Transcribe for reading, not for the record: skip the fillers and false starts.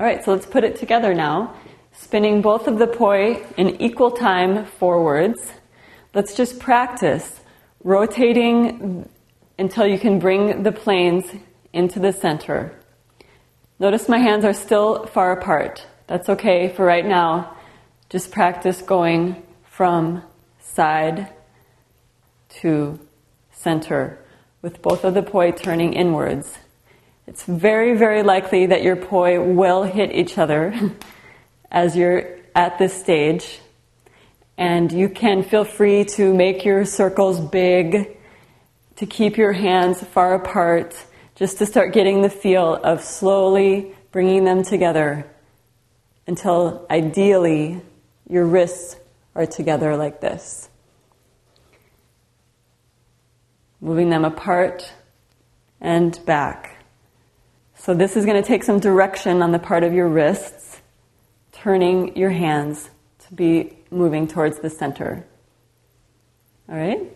All right, so let's put it together now. Spinning both of the poi in equal time forwards. Let's just practice rotating until you can bring the planes into the center. Notice my hands are still far apart. That's okay for right now. Just practice going from side to center with both of the poi turning inwards. It's very, very likely that your poi will hit each other as you're at this stage. And you can feel free to make your circles big, to keep your hands far apart, just to start getting the feel of slowly bringing them together until ideally your wrists are together like this. Moving them apart and back. So this is going to take some direction on the part of your wrists, turning your hands to be moving towards the center. All right?